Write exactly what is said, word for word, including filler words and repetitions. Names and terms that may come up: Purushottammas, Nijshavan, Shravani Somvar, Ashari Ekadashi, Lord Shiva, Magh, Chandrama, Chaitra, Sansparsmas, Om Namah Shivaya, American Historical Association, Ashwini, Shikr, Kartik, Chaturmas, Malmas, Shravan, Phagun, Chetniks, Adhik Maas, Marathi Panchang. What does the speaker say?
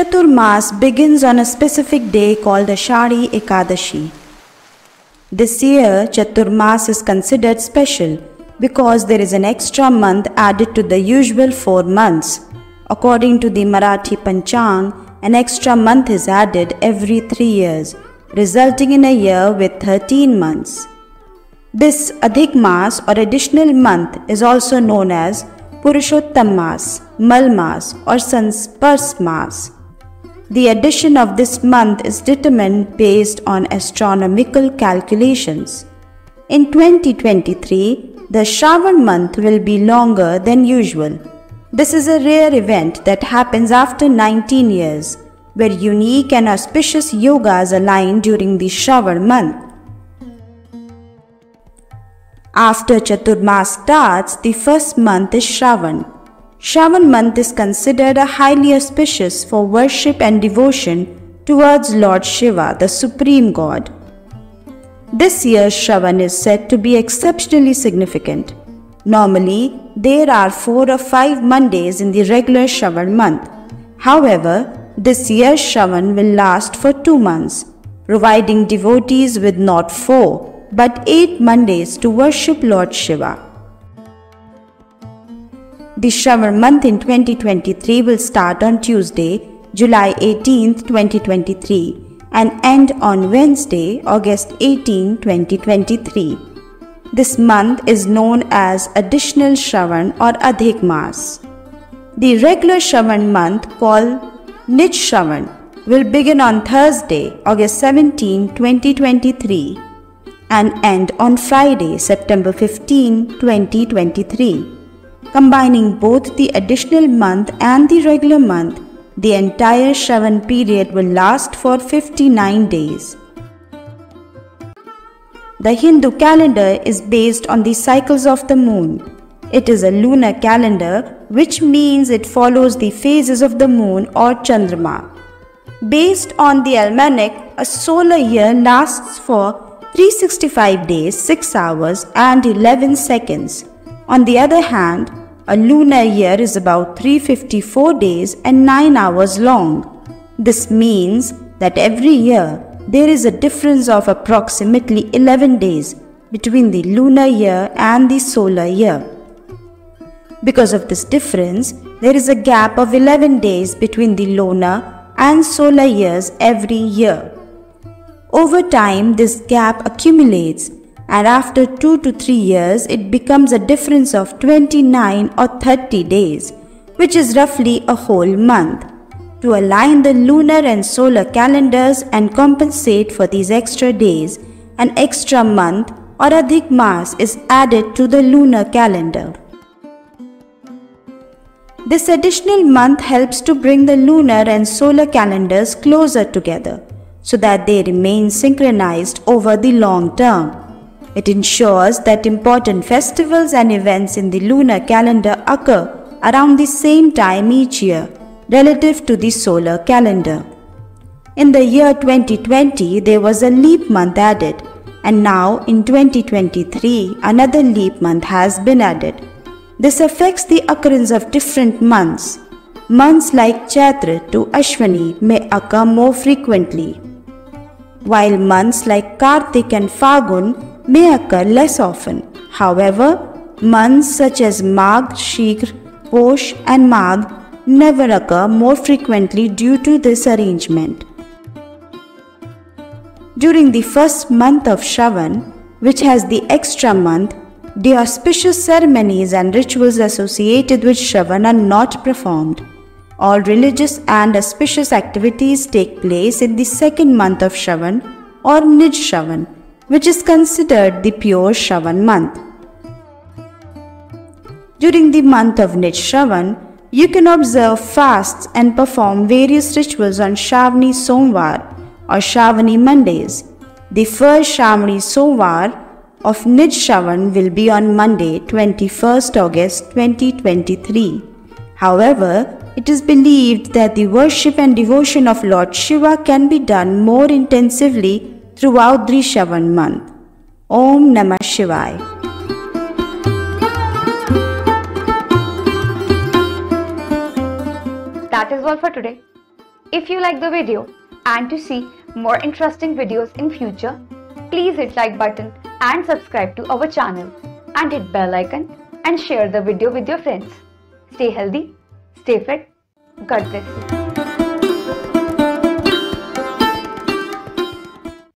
Chaturmas begins on a specific day called Ashari Ekadashi. This year, Chaturmas is considered special because there is an extra month added to the usual four months. According to the Marathi Panchang, an extra month is added every three years, resulting in a year with thirteen months. This Adhik Maas or additional month is also known as Purushottammas, Malmas or Sansparsmas. The addition of this month is determined based on astronomical calculations. In twenty twenty-three, the Shravan month will be longer than usual. This is a rare event that happens after nineteen years, where unique and auspicious yogas align during the Shravan month. After Chaturmas starts, the first month is Shravan. Shravan month is considered a highly auspicious for worship and devotion towards Lord Shiva, the Supreme God. This year's Shravan is said to be exceptionally significant. Normally, there are four or five Mondays in the regular Shravan month. However, this year's Shravan will last for two months, providing devotees with not four, but eight Mondays to worship Lord Shiva. The Shravan month in twenty twenty-three will start on Tuesday, July eighteenth twenty twenty-three and end on Wednesday, August eighteenth twenty twenty-three. This month is known as additional Shravan or Adhik Maas. The regular Shravan month called Nijshavan will begin on Thursday, August seventeenth twenty twenty-three. And end on Friday, September fifteenth twenty twenty-three. Combining both the additional month and the regular month, the entire Shravan period will last for fifty-nine days. The Hindu calendar is based on the cycles of the moon. It is a lunar calendar, which means it follows the phases of the moon or Chandrama. Based on the almanac, a solar year lasts for three hundred sixty-five days, six hours and eleven seconds. On the other hand, a lunar year is about three hundred fifty-four days and nine hours long. This means that every year there is a difference of approximately eleven days between the lunar year and the solar year. Because of this difference, there is a gap of eleven days between the lunar and solar years every year. Over time, this gap accumulates, and after two to three years, it becomes a difference of twenty-nine or thirty days, which is roughly a whole month. To align the lunar and solar calendars and compensate for these extra days, an extra month or Adhik Maas is added to the lunar calendar. This additional month helps to bring the lunar and solar calendars closer together, so that they remain synchronized over the long term. It ensures that important festivals and events in the lunar calendar occur around the same time each year relative to the solar calendar. In the year twenty twenty, there was a leap month added, and now in twenty twenty-three, another leap month has been added. This affects the occurrence of different months. Months like Chaitra to Ashwini may occur more frequently, while months like Kartik and Phagun may occur less often. However, months such as Magh, Shikr, Posh and Magh never occur more frequently due to this arrangement. During the first month of Shravan, which has the extra month, the auspicious ceremonies and rituals associated with Shravan are not performed. All religious and auspicious activities take place in the second month of Shravan or Nijshavan, which is considered the pure Shravan month. During the month of Nijshavan, you can observe fasts and perform various rituals on Shravani Somvar or Shravani Mondays. The first Shravani Somvar of Nijshavan will be on Monday, twenty-first August twenty twenty-three. However, it is believed that the worship and devotion of Lord Shiva can be done more intensively throughout the Shravan month. Om Namah Shivaya. That is all for today. If you like the video and to see more interesting videos in future, please hit like button and subscribe to our channel and hit bell icon and share the video with your friends. Stay healthy, stay fit, God bless you.